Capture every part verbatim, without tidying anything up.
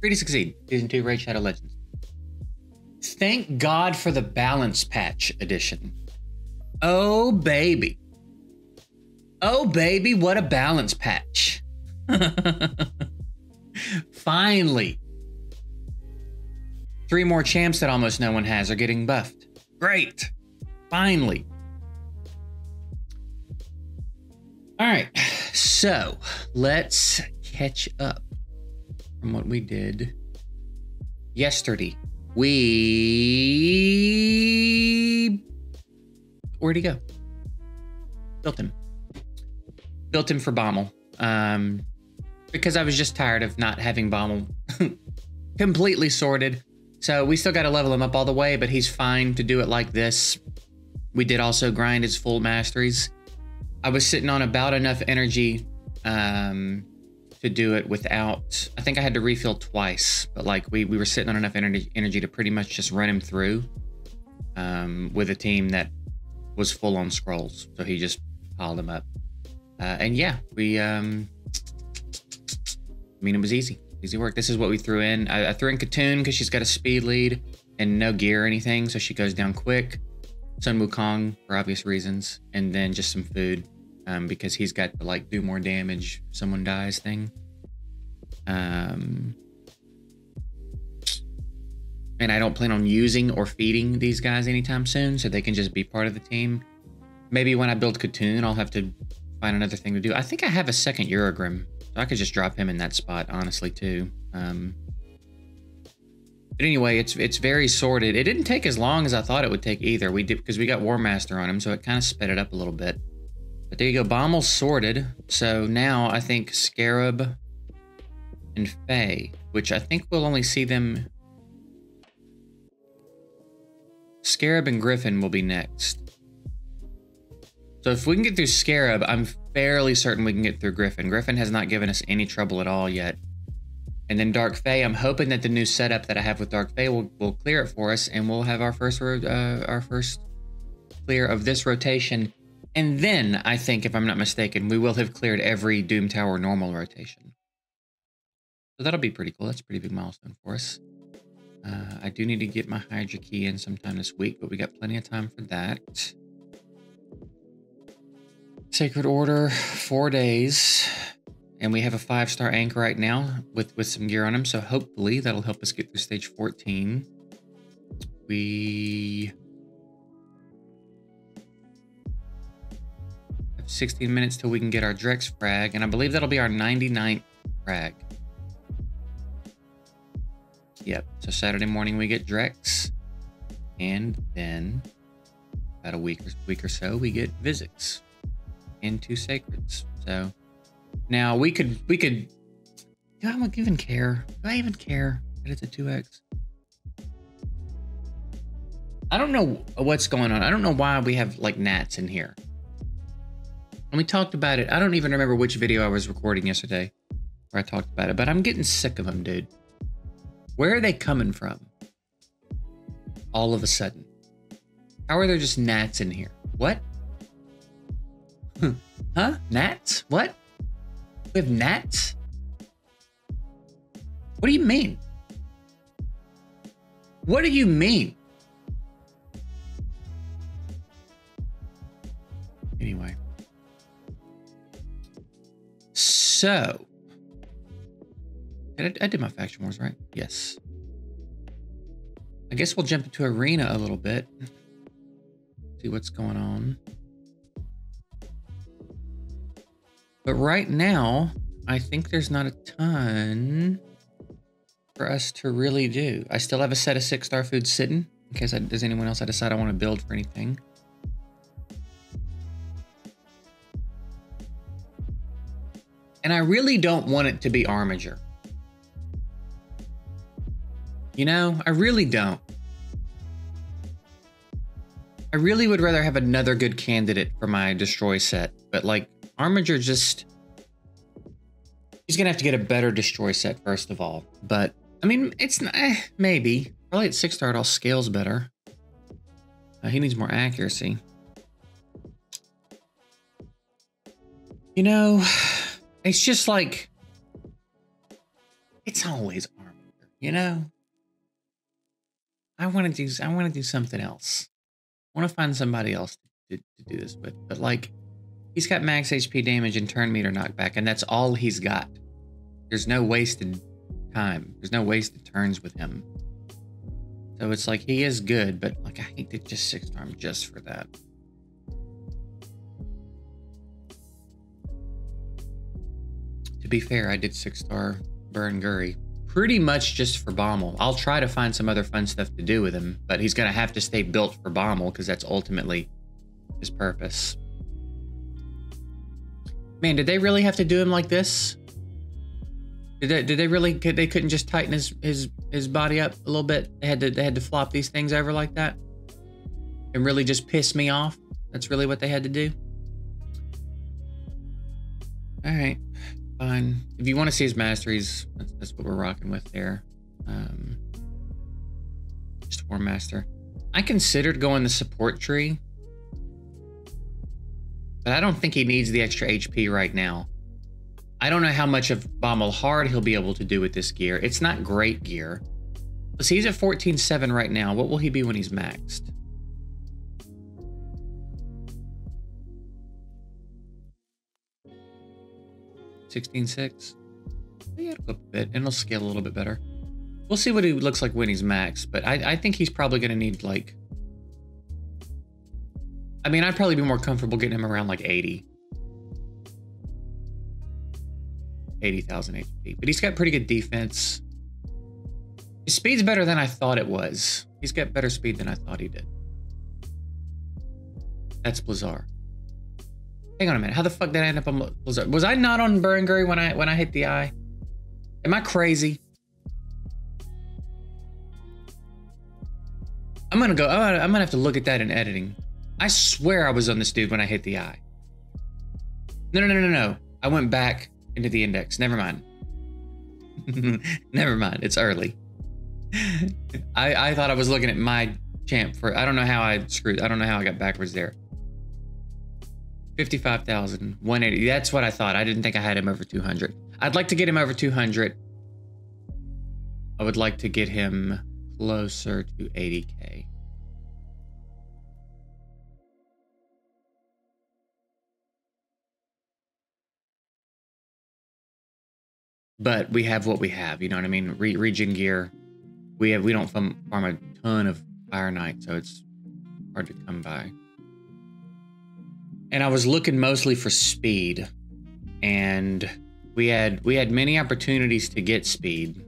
Free to Succeed, Season two, Raid Shadow Legends. Thank God for the Balance Patch Edition. Oh, baby. Oh, baby, what a balance patch. Finally. Three more champs that almost no one has are getting buffed. Great. Finally. All right, so let's catch up from what we did yesterday. We... Where'd he go? Built him. Built him for Bommal. Um, because I was just tired of not having Bommal completely sorted. So we still got to level him up all the way, but he's fine to do it like this. We did also grind his full masteries. I was sitting on about enough energy um, to do it without, I think I had to refill twice, but like we, we were sitting on enough energy, energy to pretty much just run him through um, with a team that was full on scrolls. So he just piled them up. Uh, and yeah, we, um, I mean, it was easy, easy work. This is what we threw in. I, I threw in Katoon because she's got a speed lead and no gear or anything. So she goes down quick. Sun Wukong for obvious reasons. And then just some food um, because he's got to like do more damage if someone dies thing. Um, and I don't plan on using or feeding these guys anytime soon. So they can just be part of the team. Maybe when I build Katoon, I'll have to find another thing to do. I think I have a second Eurogrim, so I could just drop him in that spot, honestly, too. Um, but anyway, it's it's very sorted. It didn't take as long as I thought it would take either. We did because we got War Master on him, so it kind of sped it up a little bit. But there you go, Bommal sorted. So now I think Scarab and Faye, which I think we'll only see them. Scarab and Griffin will be next. So if we can get through Scarab, I'm fairly certain we can get through Griffin. Griffin has not given us any trouble at all yet. And then Dark Fae, I'm hoping that the new setup that I have with Dark Fae will, will clear it for us, and we'll have our first uh, our first clear of this rotation. And then I think, if I'm not mistaken, we will have cleared every Doomtower normal rotation. So that'll be pretty cool. That's a pretty big milestone for us. Uh, I do need to get my Hydra key in sometime this week, but we got plenty of time for that. Sacred Order, four days. And we have a five-star Ank right now with, with some gear on him. So hopefully that'll help us get through stage fourteen. We have sixteen minutes till we can get our Drex frag. And I believe that'll be our ninety-ninth frag. Yep, so Saturday morning we get Drex. And then about a week or, week or so we get Visix. Into Sacreds. So now we could we could do I even care? Do I even care that it's a two X? I don't know what's going on. I don't know why we have like gnats in here. And we talked about it. I don't even remember which video I was recording yesterday where I talked about it, but I'm getting sick of them, dude. Where are they coming from? All of a sudden. How are there just gnats in here? What? Huh? Gnats? What? We have gnats? What do you mean? What do you mean? Anyway. So. I, I did my faction wars, right? Yes. I guess we'll jump into Arena a little bit. See what's going on. But right now, I think there's not a ton for us to really do. I still have a set of six-star food sitting in case I, there's anyone else I decide I want to build for anything. And I really don't want it to be Armiger. You know, I really don't. I really would rather have another good candidate for my destroy set, but like, Armiger just, he's gonna have to get a better destroy set first of all. But I mean, it's eh, maybe probably at six star it all scales better. Uh, he needs more accuracy. You know, it's just like it's always Armiger. you know, I want to do, I want to do something else. I want to find somebody else to, to, to do this with. But like, he's got max H P damage and turn meter knockback, and that's all he's got. There's no wasted time. There's no wasted turns with him. So it's like, he is good, but like, I hate to just six-star him just for that. To be fair, I did six-star Burn Gurry pretty much just for Bommal. I'll try to find some other fun stuff to do with him, but he's gonna have to stay built for Bommal because that's ultimately his purpose. Man, did they really have to do him like this? Did they, did they really? Could, they couldn't just tighten his his his body up a little bit. They had to they had to flop these things over like that, and really just piss me off. That's really what they had to do. All right, fine. If you want to see his masteries, that's, that's what we're rocking with there. Um, Storm Master. I considered going the support tree, but I don't think he needs the extra H P right now. I don't know how much of Bommal hard he'll be able to do with this gear. It's not great gear. Let's see, he's at fourteen seven right now. What will he be when he's maxed? sixteen six. Yeah, it'll go up a bit, and it'll scale a little bit better. We'll see what he looks like when he's maxed, but I, I think he's probably going to need, like... I mean, I'd probably be more comfortable getting him around, like, eighty. eighty thousand H P, but he's got pretty good defense. His speed's better than I thought it was. He's got better speed than I thought he did. That's Blizzard. Hang on a minute. How the fuck did I end up on Blizzard? Was I not on Burn Gurry when I when I hit the eye? Am I crazy? I'm gonna go. I'm gonna, I'm gonna have to look at that in editing. I swear I was on this dude when I hit the eye. No, no, no, no, no. I went back into the index. Never mind. Never mind. It's early. I, I thought I was looking at my champ for, I don't know how I screwed. I don't know how I got backwards there. fifty-five thousand one hundred eighty. That's what I thought. I didn't think I had him over two hundred. I'd like to get him over two hundred. I would like to get him closer to eighty K. But we have what we have, you know what I mean? Re region gear. We have we don't farm a ton of Fire Knight, so it's hard to come by. And I was looking mostly for speed, and we had we had many opportunities to get speed.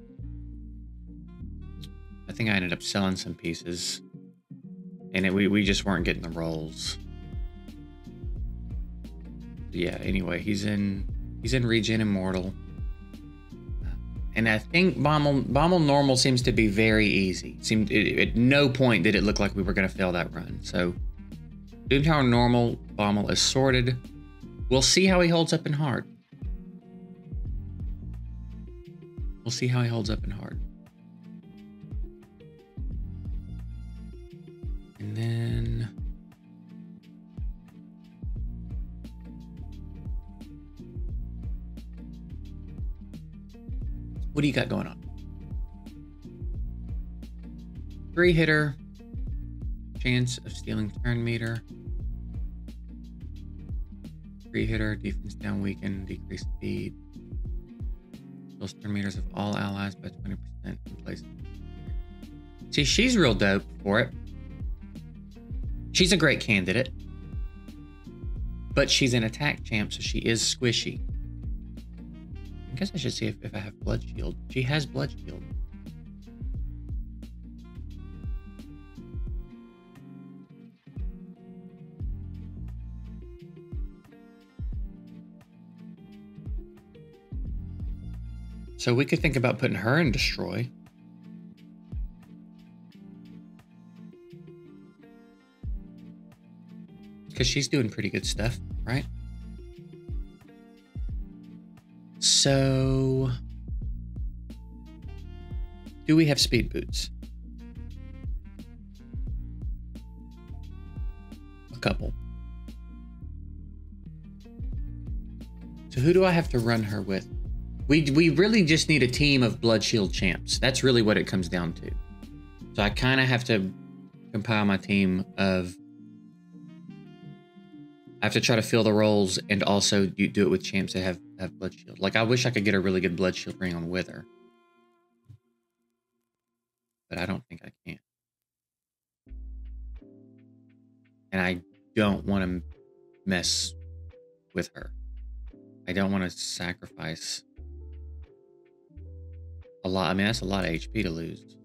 I think I ended up selling some pieces, and it, we we just weren't getting the rolls. Yeah. Anyway, he's in he's in Regen Immortal. And I think Bommal, Bommal normal seems to be very easy. Seemed it, at no point did it look like we were going to fail that run. So Doomtower normal, Bommal is sorted. We'll see how he holds up in hard. We'll see how he holds up in hard. And then what do you got going on? Three hitter, chance of stealing turn meter. Three hitter, defense down weakened, decreased speed. Steals turn meters of all allies by twenty percent in place. See, she's real dope for it. She's a great candidate, but she's an attack champ, so she is squishy. I guess I should see if, if I have blood shield. She has blood shield. So we could think about putting her in destroy. Because she's doing pretty good stuff, right? So, do we have speed boots? A couple. So who do I have to run her with? We, we really just need a team of Blood Shield champs. That's really what it comes down to. So I kind of have to compile my team of... I have to try to fill the roles and also do, do it with champs that have, have Blood Shield. Like, I wish I could get a really good Blood Shield ring on Wither. But I don't think I can. And I don't want to mess with her. I don't want to sacrifice a lot. I mean, that's a lot of H P to lose.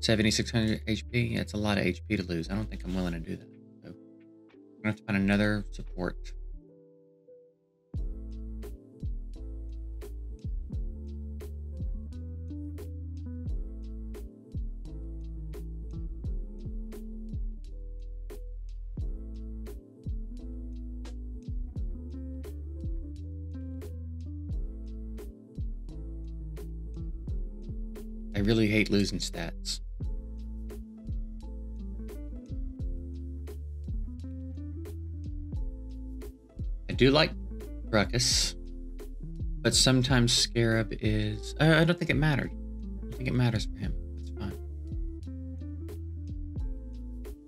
seventy-six hundred H P? Yeah, it's a lot of H P to lose. I don't think I'm willing to do that. So I'm going to have to find another support. I really hate losing stats. I do like Ruckus, but sometimes Scarab is... I, I don't think it mattered. I don't think it matters for him. That's fine.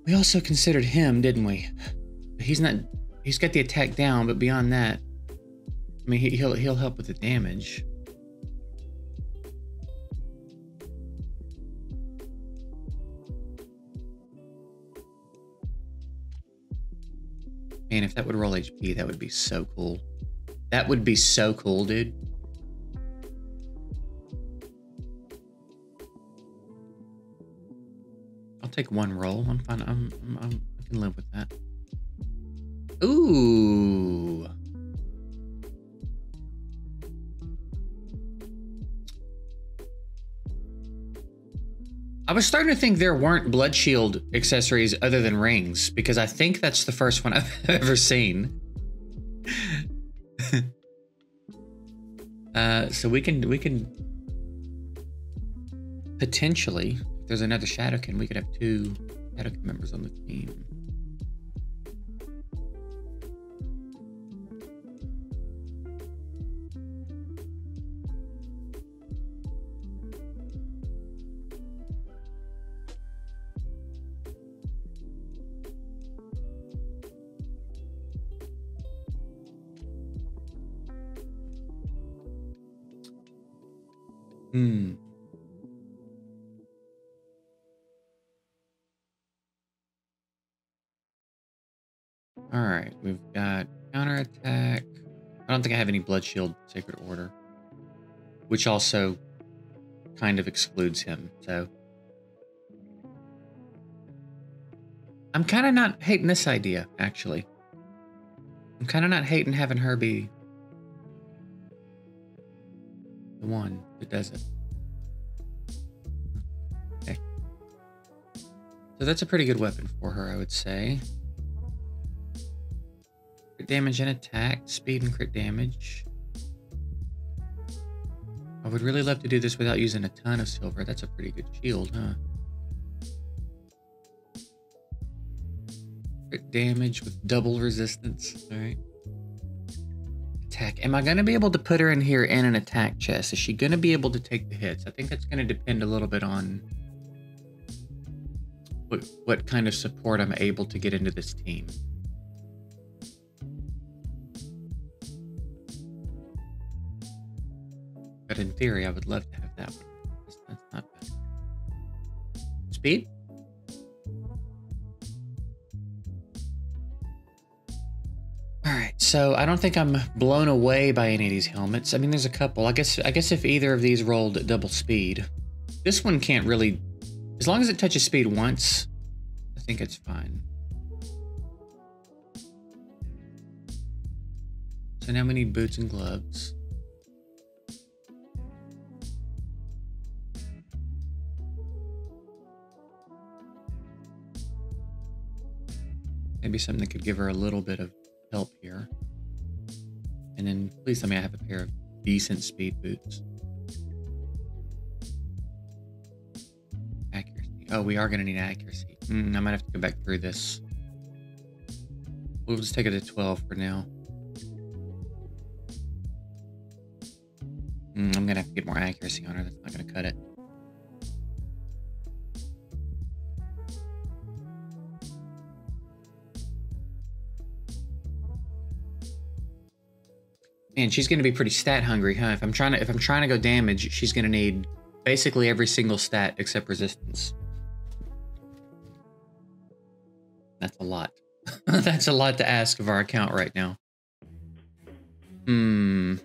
We also considered him, didn't we? He's not... He's got the attack down, but beyond that, I mean, he, he'll, he'll help with the damage. Man, if that would roll H P, that would be so cool. That would be so cool, dude. I'll take one roll. I'm fine. I'm, I'm, I'm, I can live with that. Ooh. I was starting to think there weren't Blood Shield accessories other than rings, because I think that's the first one I've ever seen. uh, so we can we can potentially, if there's another Shadowkin, we could have two Shadowkin members on the team. Hmm. All right, we've got counterattack. I don't think I have any Blood Shield Sacred Order, which also kind of excludes him. So I'm kind of not hating this idea, actually. I'm kind of not hating having her be the one that does it. Okay. So that's a pretty good weapon for her, I would say. Crit damage and attack, speed and crit damage. I would really love to do this without using a ton of silver. That's a pretty good shield, huh? Crit damage with double resistance. All right. Attack. Am I going to be able to put her in here in an attack chest? Is she going to be able to take the hits? I think that's going to depend a little bit on what, what kind of support I'm able to get into this team. But in theory, I would love to have that one. That's, that's not bad. Speed? So I don't think I'm blown away by any of these helmets. I mean, there's a couple. I guess I guess if either of these rolled at double speed, this one can't really, as long as it touches speed once, I think it's fine. So now we need boots and gloves. Maybe something that could give her a little bit of help here. And then please tell me I have a pair of decent speed boots. Accuracy. Oh, we are going to need accuracy. Mm, I might have to go back through this. We'll just take it to twelve for now. Mm, I'm gonna have to get more accuracy on her. That's not gonna cut it. Man, she's gonna be pretty stat hungry, huh? If I'm trying to if I'm trying to go damage, she's gonna need basically every single stat except resistance. That's a lot. That's a lot to ask of our account right now. Hmm.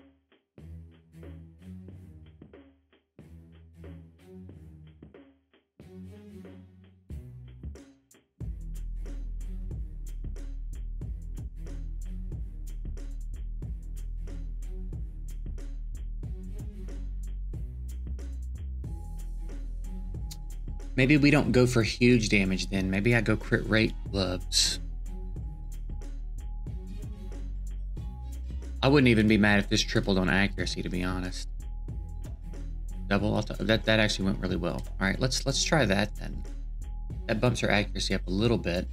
Maybe we don't go for huge damage then. Maybe I go crit rate gloves. I wouldn't even be mad if this tripled on accuracy, to be honest. Double, that that actually went really well. All right, let's let's try that then. That bumps our accuracy up a little bit.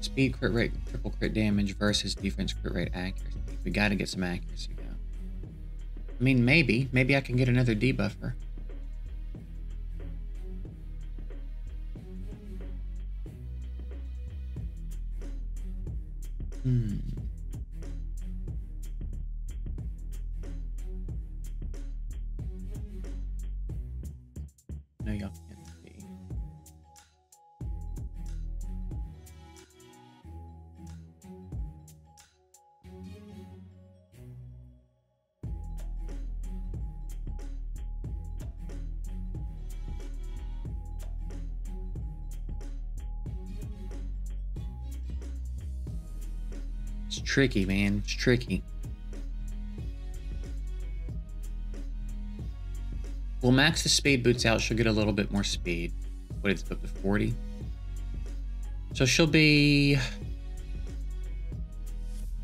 Speed, crit rate, triple crit damage versus defense, crit rate, accuracy. We gotta get some accuracy now. I mean, maybe. Maybe I can get another debuffer. Hmm. No, y'all can't. It's tricky, man. It's tricky. We'll max the speed boots out. She'll get a little bit more speed. What is it, up to forty? So she'll be,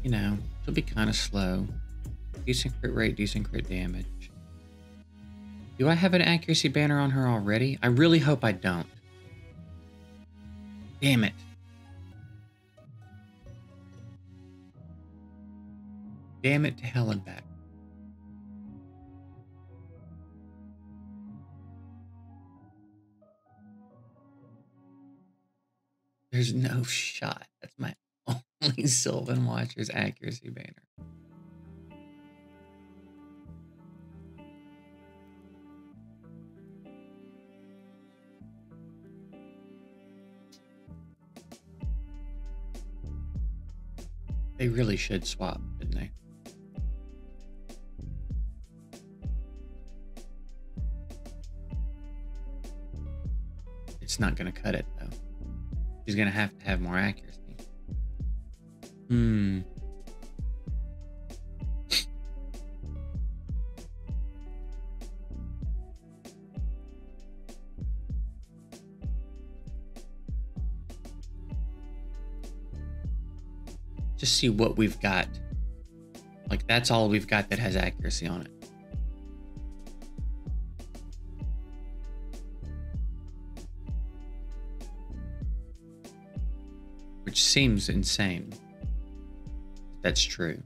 you know, she'll be kind of slow. Decent crit rate, decent crit damage. Do I have an accuracy banner on her already? I really hope I don't. Damn it. Damn it to hell and back. There's no shot. That's my only Sylvan Watcher's accuracy banner. They really should swap, didn't they? It's not going to cut it, though. She's going to have to have more accuracy. Hmm. Just see what we've got. Like, that's all we've got that has accuracy on it. Which seems insane. That's true.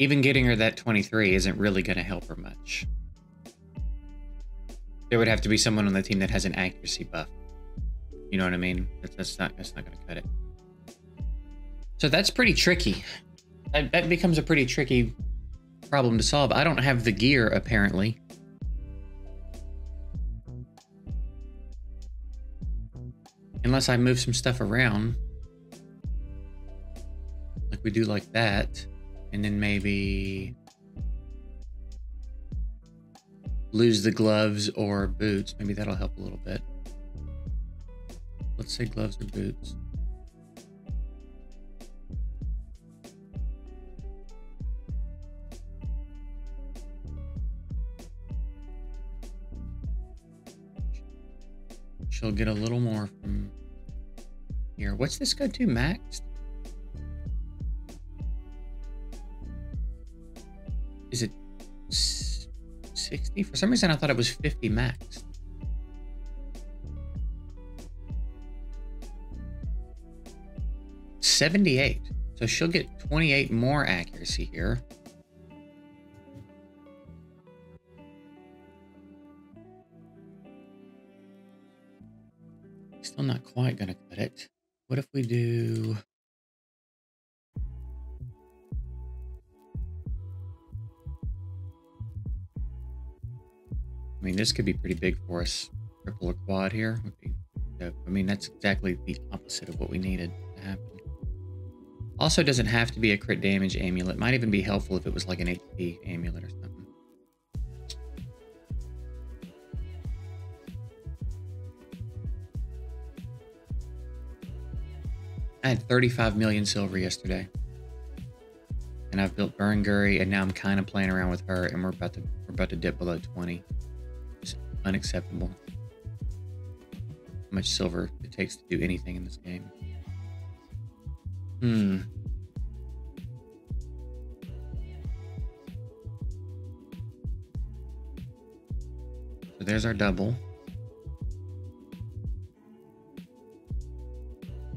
Even getting her that twenty-three isn't really going to help her much. There would have to be someone on the team that has an accuracy buff. You know what I mean? That's, that's not, that's not going to cut it. So that's pretty tricky. That, that becomes a pretty tricky problem to solve. I don't have the gear, apparently. Unless I move some stuff around, like we do like that, and then maybe lose the gloves or boots. Maybe that'll help a little bit. Let's say gloves or boots. She'll get a little more from here. What's this go to, maxed? Is it sixty? For some reason, I thought it was fifty max. seventy-eight. So she'll get twenty-eight more accuracy here. Still not quite gonna cut it. What if we do... I mean, this could be pretty big for us. Triple or quad here would be dope. I mean, that's exactly the opposite of what we needed to happen. Also, doesn't have to be a crit damage amulet. Might even be helpful if it was like an H P amulet or something. I had thirty-five million silver yesterday. And I've built Burn Gurry, and now I'm kind of playing around with her, and we're about to we're about to dip below twenty. Unacceptable. How much silver it takes to do anything in this game. Hmm. So there's our double.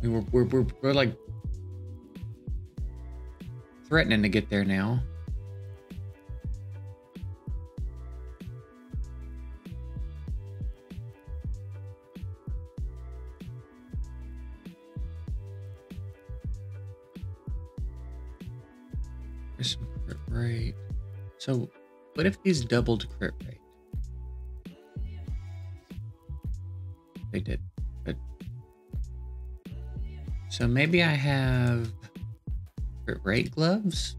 We were we're we're, we're like threatening to get there now. Right. So what if these doubled crit rate? They did, but so maybe I have crit rate gloves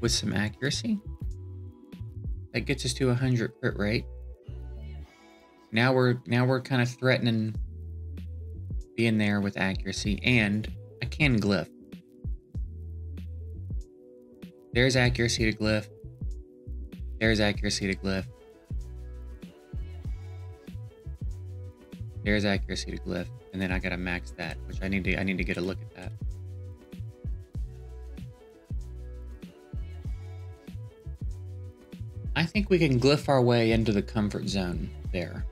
with some accuracy. That gets us to one hundred crit rate. Now we're now we're kind of threatening being there with accuracy, and I can glyph. There's accuracy to glyph. There's accuracy to glyph. There's accuracy to glyph. And then I gotta max that, which I need to I need to get a look at that. I think we can glyph our way into the comfort zone there.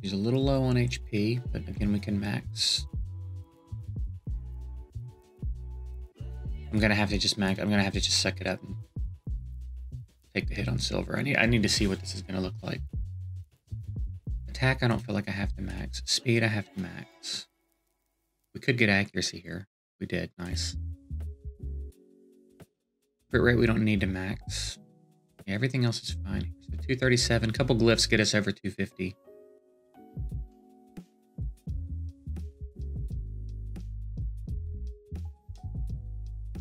He's a little low on H P, but again we can max. I'm gonna have to just max. I'm gonna have to just suck it up and take the hit on silver. I need. I need to see what this is gonna look like. Attack. I don't feel like I have to max. Speed. I have to max. We could get accuracy here. We did. Nice. Crit rate. We don't need to max. Yeah, everything else is fine. So two thirty-seven. Couple glyphs get us over two fifty.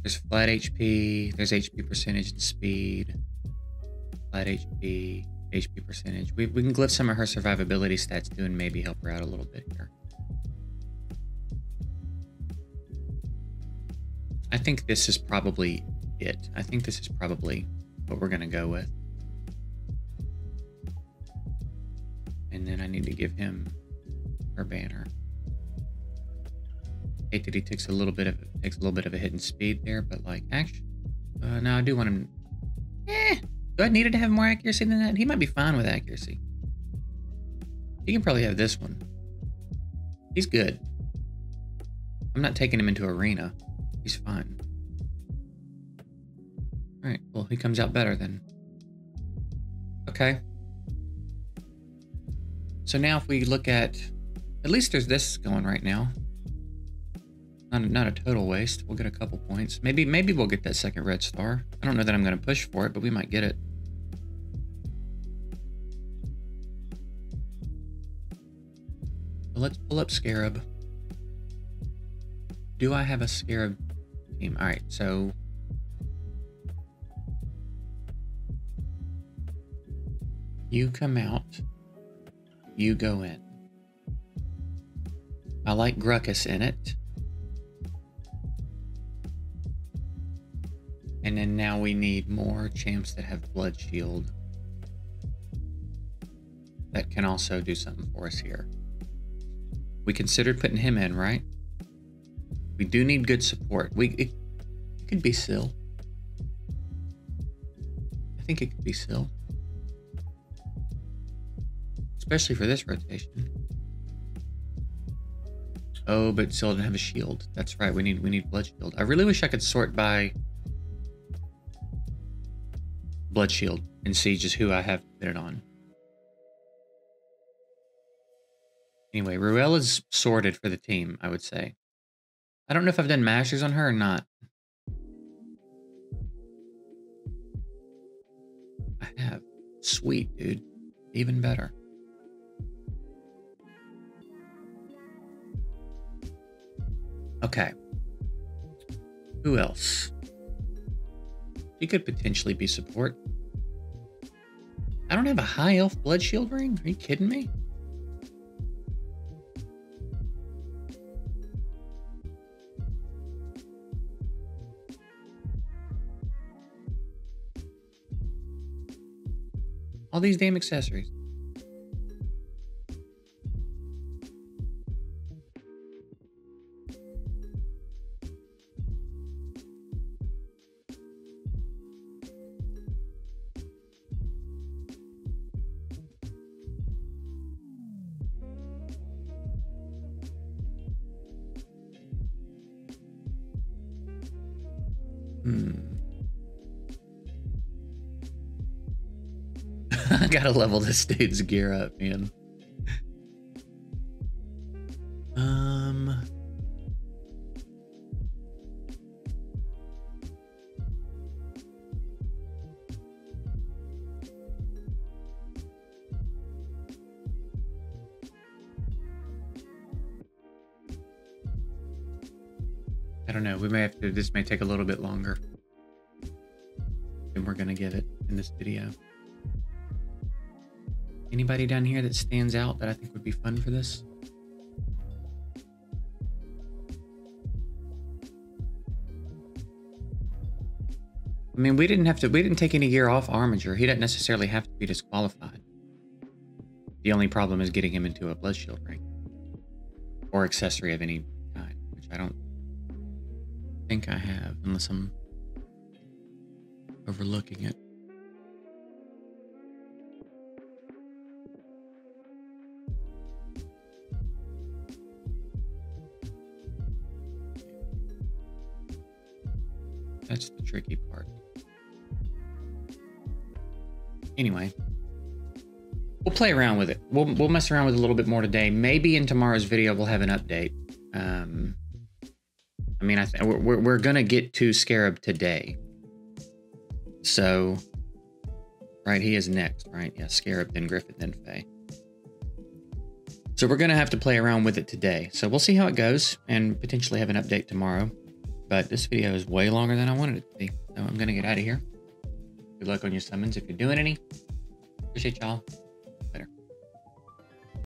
There's flat H P, there's H P percentage and speed, flat H P, H P percentage. We, we can glyph some of her survivability stats too and maybe help her out a little bit here. I think this is probably it. I think this is probably what we're gonna go with. And then I need to give him her banner. Hate that he takes a little bit of takes a little bit of a hit in speed there, but like actually, uh, no, I do want him. Eh, do I need to have more accuracy than that? He might be fine with accuracy. He can probably have this one. He's good. I'm not taking him into arena. He's fine. All right. Well, he comes out better then. Okay. So now, if we look at, at least there's this going right now. Not a, not a total waste. We'll get a couple points. Maybe maybe we'll get that second red star. I don't know that I'm going to push for it, but we might get it. So let's pull up Scarab. Do I have a Scarab team? All right, so... You come out. You go in. I like Gruhkus in it. And then now we need more champs that have blood shield that can also do something for us here. We considered putting him in, right? We do need good support. We it, it could be Syl. think it could be Syl. Especially for this rotation. Oh, but Syl didn't have a shield. That's right, we need we need blood shield. I really wish I could sort by blood shield and see just who I have put it on. Anyway, Ruella's sorted for the team, I would say. I don't know if I've done masters on her or not. I have. Sweet, dude. Even better. Okay. Who else? She could potentially be support. I don't have a high elf blood shield ring? Are you kidding me? All these damn accessories. Gotta level this dude's gear up, man. Um, I don't know. We may have to. This may take a little bit longer than we're gonna give it in this video. Anybody down here that stands out that I think would be fun for this? I mean, we didn't have to, we didn't take any gear off Armiger. He doesn't necessarily have to be disqualified. The only problem is getting him into a blood shield ring or accessory of any kind, which I don't think I have unless I'm overlooking it. That's the tricky part. Anyway, we'll play around with it. We'll, we'll mess around with it a little bit more today. Maybe in tomorrow's video, we'll have an update. Um, I mean, I th we're, we're going to get to Scarab today. So, right, he is next, right? Yeah, Scarab, then Griffin, then Faye. So we're going to have to play around with it today. So we'll see how it goes and potentially have an update tomorrow. But this video is way longer than I wanted it to be. So I'm going to get out of here. Good luck on your summons if you're doing any. Appreciate y'all.